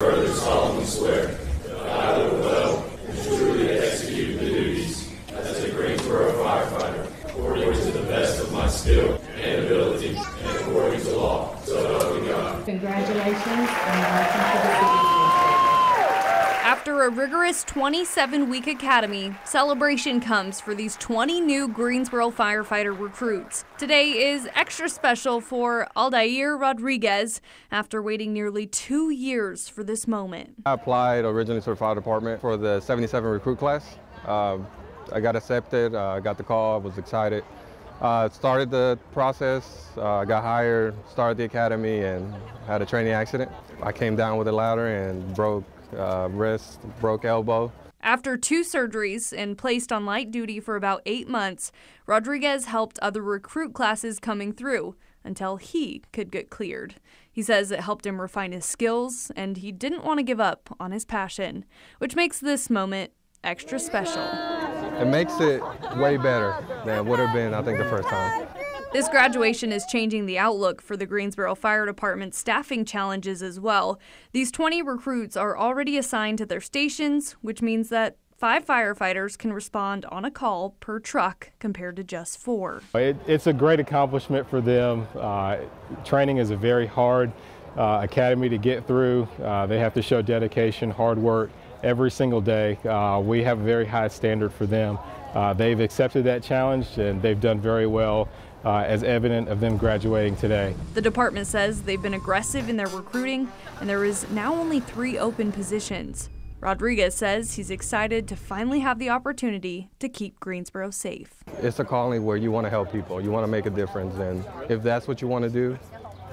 Further solemnly swear that I will well and truly execute the duties as a Greensboro firefighter according to the best of my skill and ability and according to law. So help me God. Congratulations and welcome to the city. After a rigorous 27-week academy, celebration comes for these 20 new Greensboro firefighter recruits. Today is extra special for Aldair Rodriguez after waiting nearly 2 years for this moment. I applied originally to the fire department for the 77 recruit class. I got accepted, I got the call, I was excited. Started the process, got hired, started the academy, and had a training accident. I came down with a ladder and broke wrist, broke elbow. After 2 surgeries and placed on light duty for about 8 months, Rodriguez helped other recruit classes coming through until he could get cleared. He says it helped him refine his skills and he didn't want to give up on his passion, which makes this moment extra special. It makes it way better than it would have been, I think, the first time. This graduation is changing the outlook for the Greensboro Fire Department's staffing challenges as well. These 20 recruits are already assigned to their stations, which means that 5 firefighters can respond on a call per truck compared to just 4. It's a great accomplishment for them. Training is a very hard academy to get through. They have to show dedication, hard work every single day. We have a very high standard for them. They've accepted that challenge and they've done very well. As evident of them graduating today. The department says they've been aggressive in their recruiting and there is now only 3 open positions. Rodriguez says he's excited to finally have the opportunity to keep Greensboro safe. It's a calling where you want to help people, you want to make a difference, and if that's what you want to do,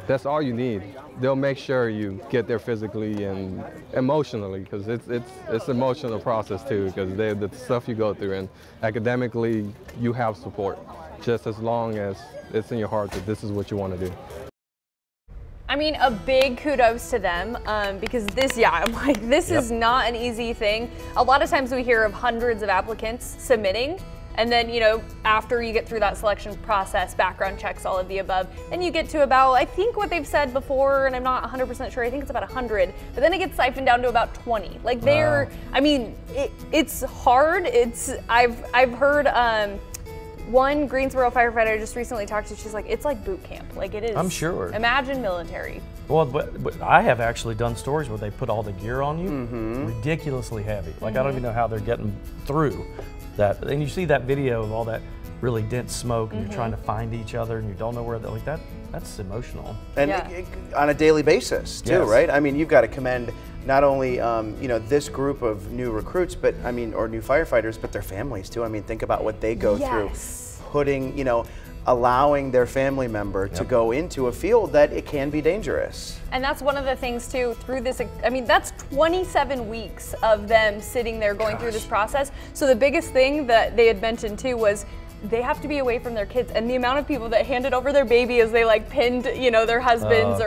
that's all you need. They'll make sure you get there physically and emotionally, because it's an emotional process too, because the stuff you go through, and academically you have support. Just as long as it's in your heart that this is what you want to do. I mean, a big kudos to them because this is not an easy thing. A lot of times we hear of hundreds of applicants submitting, and then, you know, after you get through that selection process, background checks, all of the above, then you get to about, I think what they've said before, and I'm not 100% sure, I think it's about 100, but then it gets siphoned down to about 20. Like they're, wow. I mean, it's hard. I've heard, one Greensboro firefighter I just recently talked to, she's like, it's like boot camp. Like it is. I'm sure. Imagine military. Well, but I have actually done stories where they put all the gear on you. Mm-hmm. Ridiculously heavy. Like I don't even know how they're getting through that. And you see that video of all that really dense smoke, and you're trying to find each other, and you don't know where they're like that. That's emotional. And on a daily basis too, right? I mean, you've got to commend not only you know, this group of new recruits, but I mean, or new firefighters, but their families too. I mean, think about what they go through, putting, you know, allowing their family member to go into a field that it can be dangerous. And that's one of the things too, through this, I mean, that's 27 weeks of them sitting there going through this process. So the biggest thing that they had mentioned too was they have to be away from their kids, and the amount of people that handed over their baby as they like pinned, you know, their husbands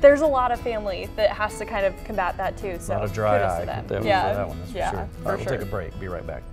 there's a lot of family that has to kind of combat that too. So a lot of dry eye. Yeah, for sure. All right, we'll take a break. Be right back.